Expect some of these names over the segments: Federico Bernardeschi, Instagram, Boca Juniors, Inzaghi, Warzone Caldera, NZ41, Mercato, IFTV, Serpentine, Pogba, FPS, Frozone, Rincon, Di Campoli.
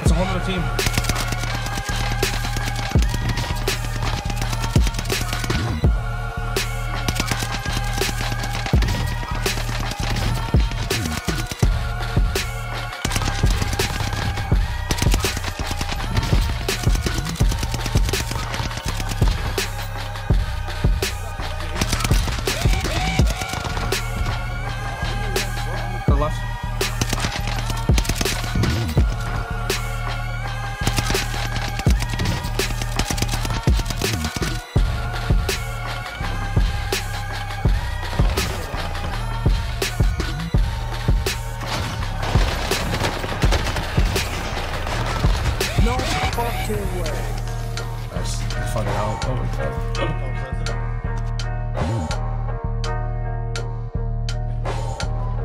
It's a whole other team.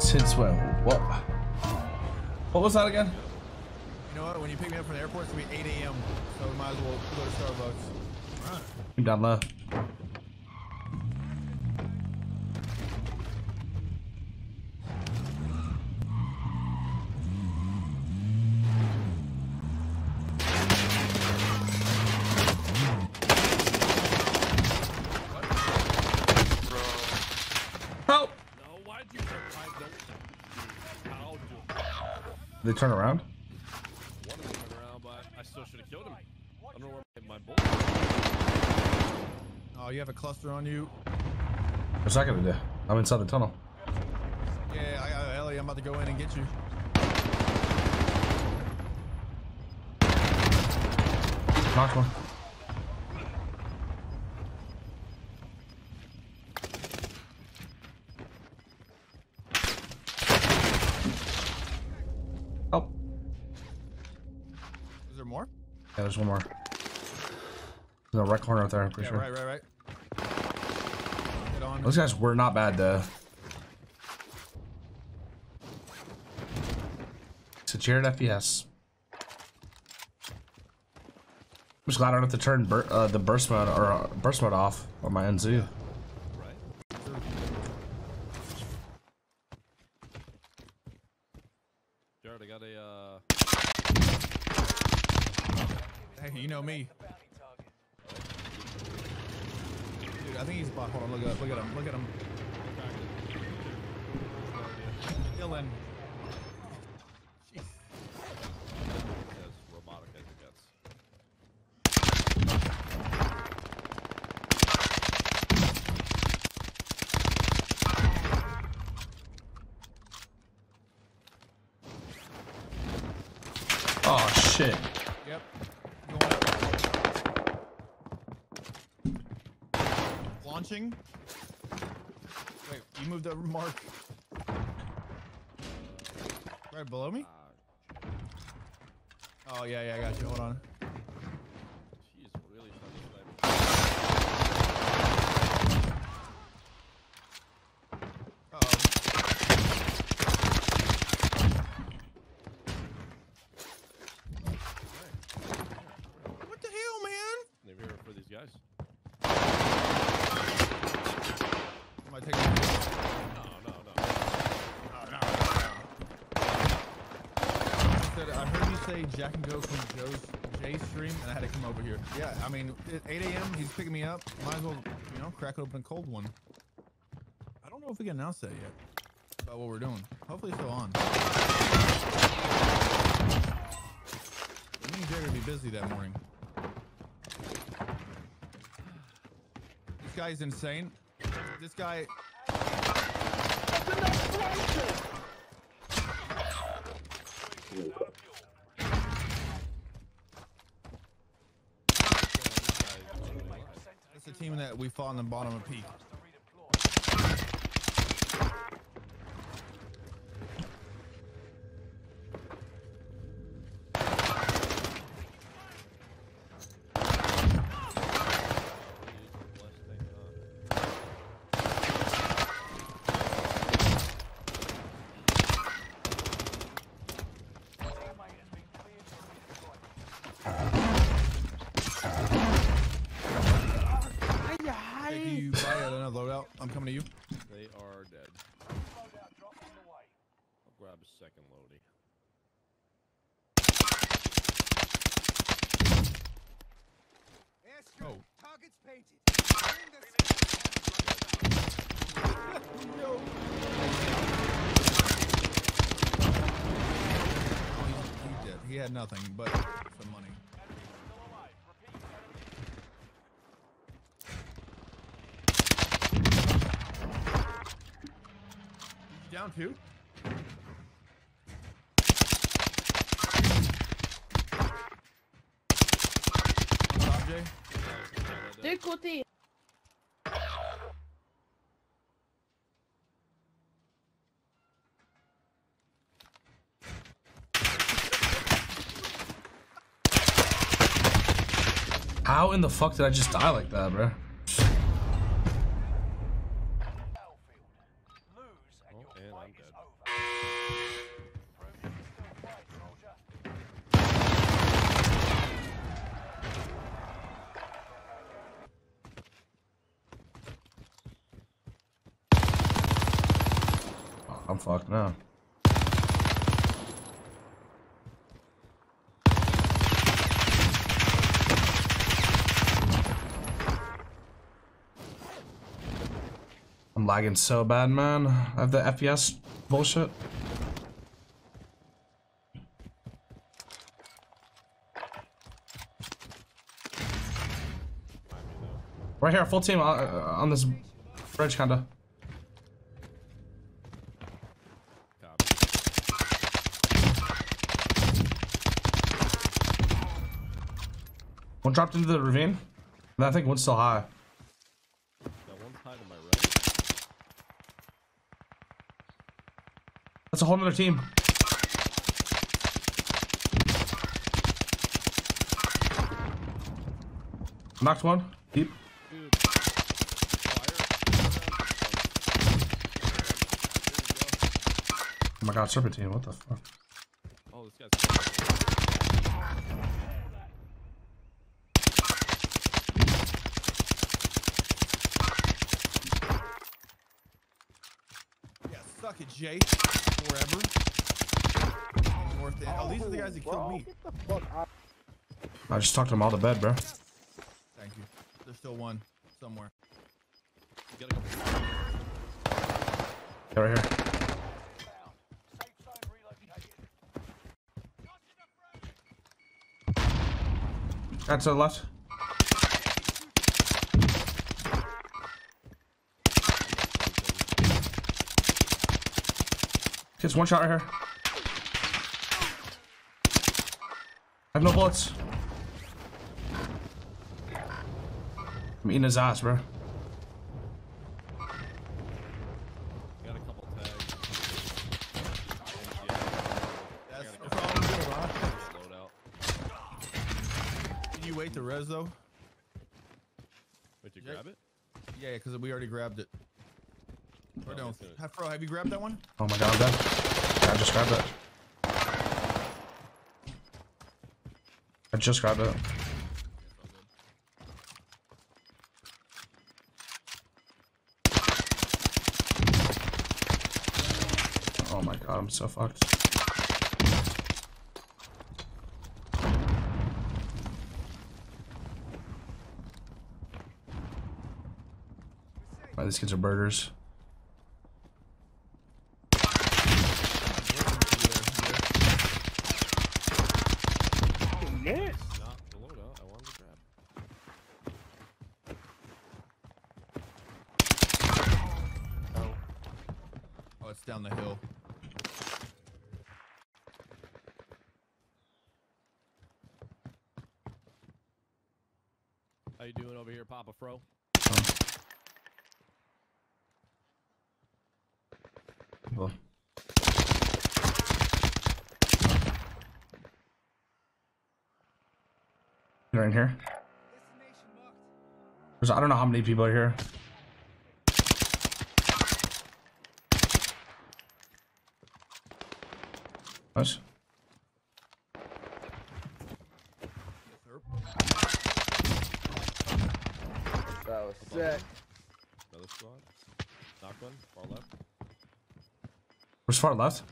Since when? What? What was that again? You know what? When you pick me up from the airport, it's gonna be 8 a.m. So we might as well go to Starbucks. All right. I'm down low. They turn around? One of them turned around, but I still should have killed him. I don't know where my bullet is. Oh, you have a cluster on you. What's that gonna do? I'm inside the tunnel. Yeah, I got Ellie. I'm about to go in and get you. Knocked one. Yeah, there's one more. There's a right corner up there, I'm pretty sure. Right. Get on. Those guys were not bad, though. It's a Jared FPS. I'm just glad I don't have to turn the burst mode or burst mode off on my NZ. You know me. Dude, I think he's blocked. Hold on, look at him. Kill him. Oh, shit. Yep. Launching. Wait, you moved over, Mark. Right below me? Oh, yeah, I got you. Hold on. She's really funny. What the hell, man? They're here for these guys. I heard you say Jack and go from Jay's stream, and I had to come over here. Yeah, I mean, at 8 a.m., he's picking me up. Might as well, you know, crack open a cold one. I don't know if we can announce that yet about what we're doing. Hopefully, it's still on. Me and Jay are gonna be busy that morning. This guy's insane. This guy. It's a team that we fought on the bottom of peak. grab second loadie. Oh. Targets painted. No. He did. He had nothing but some money. Down two. Deux côtés. How in the fuck did I just die like that, bro? I'm fucked now. I'm lagging so bad, man. I have the FPS bullshit. Right here, full team on this bridge, kinda. One dropped into the ravine, and I think one's still high. That one's high to my right. That's a whole nother team. Knocked one, deep. Dude. Fire. Oh my god, Serpentine, what the fuck? Oh, this guy's... Suck it, Jay. Forever. Worth it. Oh, these are the guys that killed me. I just talked them all to bed, bro. Thank you. There's still one somewhere. You gotta go. Yeah, right here. Got to the left. Just one shot right here. I have no bullets. I'm eating his ass, bro. Got a couple tags. Did you wait to res though? Did you grab it? Yeah, because we already grabbed it. Or no. Fro, have you grabbed that one? Oh my god, I just grabbed it. I just grabbed it. Oh my god, I'm so fucked. Wow, these kids are burgers. Down the hill. How you doing over here, Papa Fro? Oh. You're in here. There's, I don't know how many people are here. Nice. That was sick. Another squad. Knock one. Far left. Where's far left?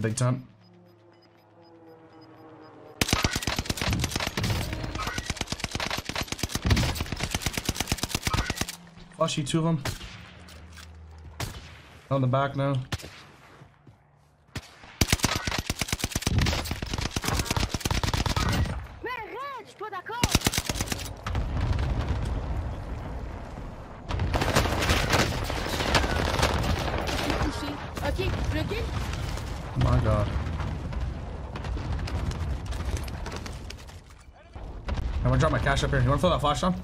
the big tent. Flashy, two of them. On the back now. My God. I'm gonna drop my cash up here. You wanna throw that flash on?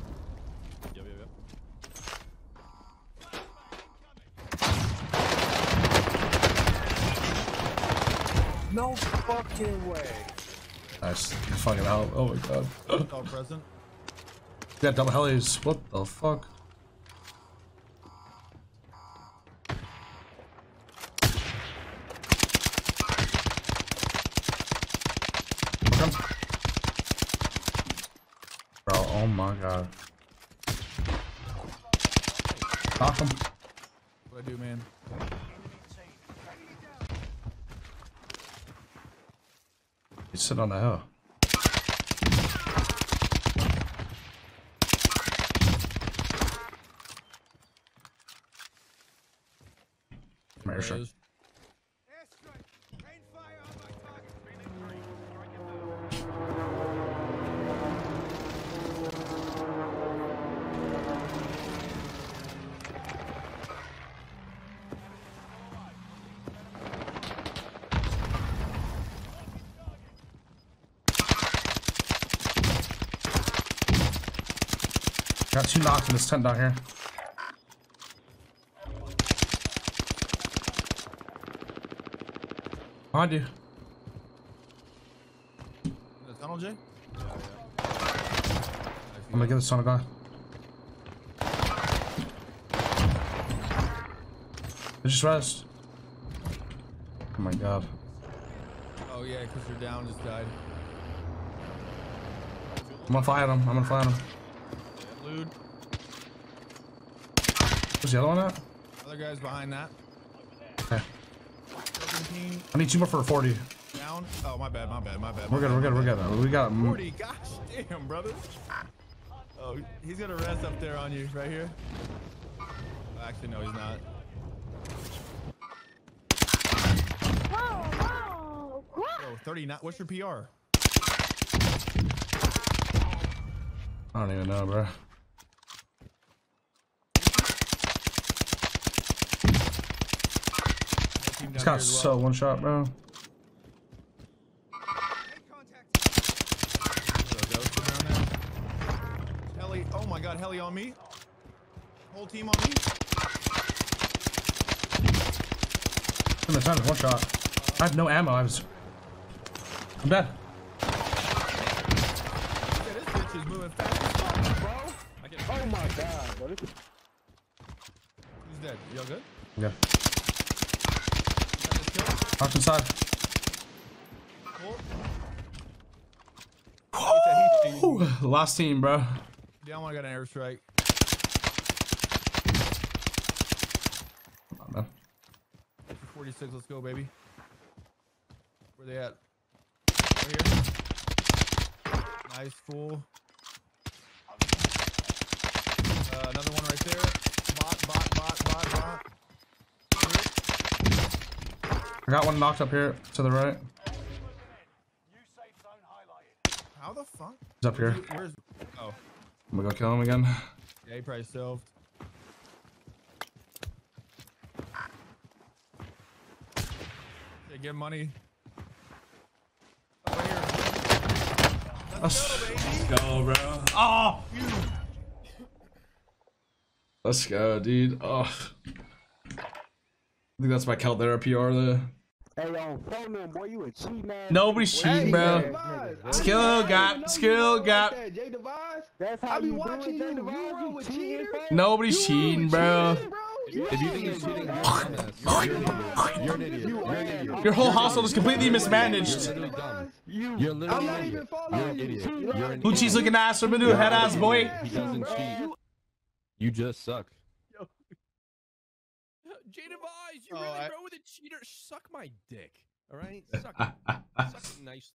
No fucking way. Nice. Fucking hell. Oh my God. All present. Yeah, double helis. What the fuck? Bro, oh my God. Knock him. What do I do, man? He's sitting on the hill. Come here, got two knocks in this tent down here. I do. The tunnel, Jay? Yeah, yeah. I'm gonna get this tunnel guy. They just rest. Oh my God. Oh yeah, because you're down, just died. I'm gonna fly at him. Where's the other one at? Other guy's behind that. Okay. I need two more for a 40. Down? Oh, my bad, my bad. We're good. We got 40, gosh damn, brother. Oh, he's gonna rest up there on you, right here. Actually, no, he's not. Whoa, 39. What's your PR? I don't even know, bro. This guy's so one shot, bro. Heli, oh my God, heli on me. Whole team on me. I'm gonna one shot. I have no ammo. I'm dead. Yeah, this bitch is moving fast as fuck, bro. Oh my God, bro. He's dead. Y'all good? Yeah. Knocked inside. Woo! Last team, bro. Yeah, I got an airstrike. Come on, man. 46, let's go, baby. Where they at? Right here. Nice, fool. Another one right there. Bot. I got one knocked up here to the right. How the fuck? He's up here. Where's... Oh. I'm gonna go kill him again. Yeah, he probably still. Yeah, get money. Over here. Let's go, bro. Oh! Let's go, dude. Oh. I think that's my Caldera PR though. Hey, yo, man, boy, you a cheat, man. Nobody's cheating, bro. Skill gap. Nobody's cheating, bro. If you think you're cheating, you're an idiot. Your whole household is completely mismanaged. You're literally an idiot. Uchi's looking ass from a new head ass boy. He doesn't cheat. You just suck. Jay Devise, you really bro with a cheater? Suck my dick. All right? Suck it. Suck it nice.